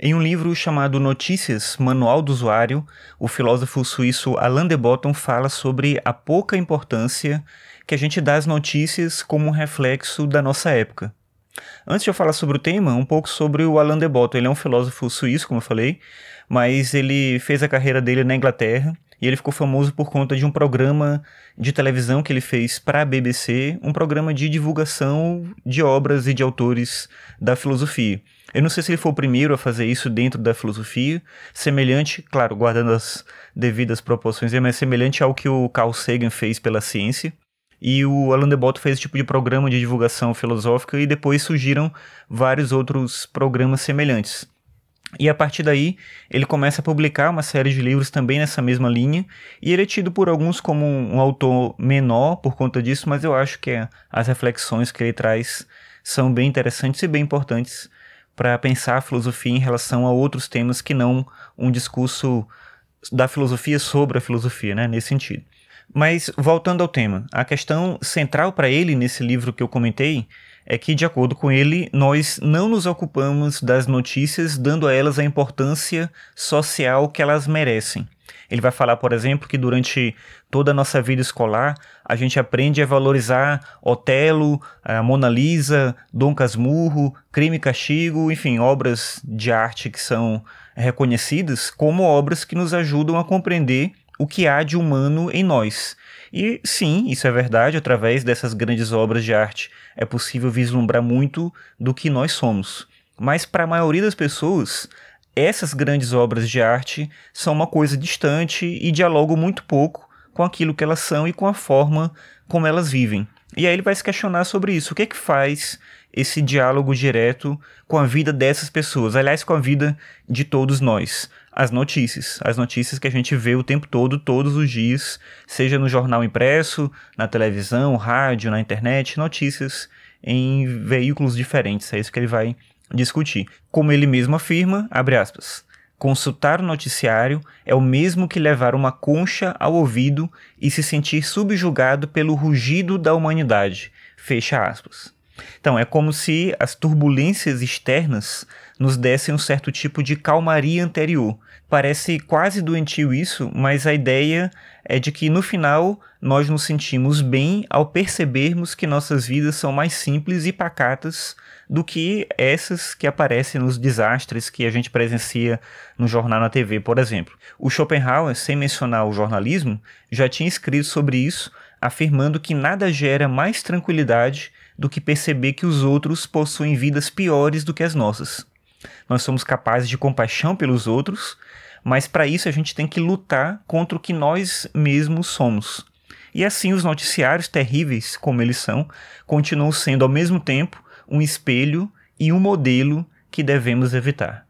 Em um livro chamado Notícias, Manual do Usuário, o filósofo suíço Alain de Botton fala sobre a pouca importância que a gente dá às notícias como um reflexo da nossa época. Antes de eu falar sobre o tema, um pouco sobre o Alain de Botton. Ele é um filósofo suíço, como eu falei, mas ele fez a carreira dele na Inglaterra e ele ficou famoso por conta de um programa de televisão que ele fez para a BBC, um programa de divulgação de obras e de autores da filosofia. Eu não sei se ele foi o primeiro a fazer isso dentro da filosofia, semelhante, claro, guardando as devidas proporções, mas semelhante ao que o Carl Sagan fez pela ciência. E o Alain de Botton fez esse tipo de programa de divulgação filosófica e depois surgiram vários outros programas semelhantes. E a partir daí, ele começa a publicar uma série de livros também nessa mesma linha, e ele é tido por alguns como um autor menor por conta disso, mas eu acho que as reflexões que ele traz são bem interessantes e bem importantes para pensar a filosofia em relação a outros temas que não um discurso da filosofia sobre a filosofia, né, nesse sentido. Mas voltando ao tema, a questão central para ele nesse livro que eu comentei é que, de acordo com ele, nós não nos ocupamos das notícias dando a elas a importância social que elas merecem. Ele vai falar, por exemplo, que durante toda a nossa vida escolar, a gente aprende a valorizar Otelo, a Mona Lisa, Dom Casmurro, Crime e Castigo, enfim, obras de arte que são reconhecidas como obras que nos ajudam a compreender o que há de humano em nós. E sim, isso é verdade, através dessas grandes obras de arte é possível vislumbrar muito do que nós somos. Mas para a maioria das pessoas, essas grandes obras de arte são uma coisa distante e dialogam muito pouco com aquilo que elas são e com a forma como elas vivem. E aí ele vai se questionar sobre isso. O que é que faz esse diálogo direto com a vida dessas pessoas? Aliás, com a vida de todos nós. As notícias. As notícias que a gente vê o tempo todo, todos os dias, seja no jornal impresso, na televisão, rádio, na internet, notícias em veículos diferentes. É isso que ele vai discutir. Como ele mesmo afirma, abre aspas, consultar o noticiário é o mesmo que levar uma concha ao ouvido e se sentir subjugado pelo rugido da humanidade, fecha aspas. Então, é como se as turbulências externas nos dessem um certo tipo de calmaria anterior. Parece quase doentio isso, mas a ideia é de que, no final, nós nos sentimos bem ao percebermos que nossas vidas são mais simples e pacatas do que essas que aparecem nos desastres que a gente presencia no jornal, na TV, por exemplo. O Schopenhauer, sem mencionar o jornalismo, já tinha escrito sobre isso, afirmando que nada gera mais tranquilidade do que perceber que os outros possuem vidas piores do que as nossas. Nós somos capazes de compaixão pelos outros, mas para isso a gente tem que lutar contra o que nós mesmos somos. E assim os noticiários, terríveis como eles são, continuam sendo ao mesmo tempo um espelho e um modelo que devemos evitar.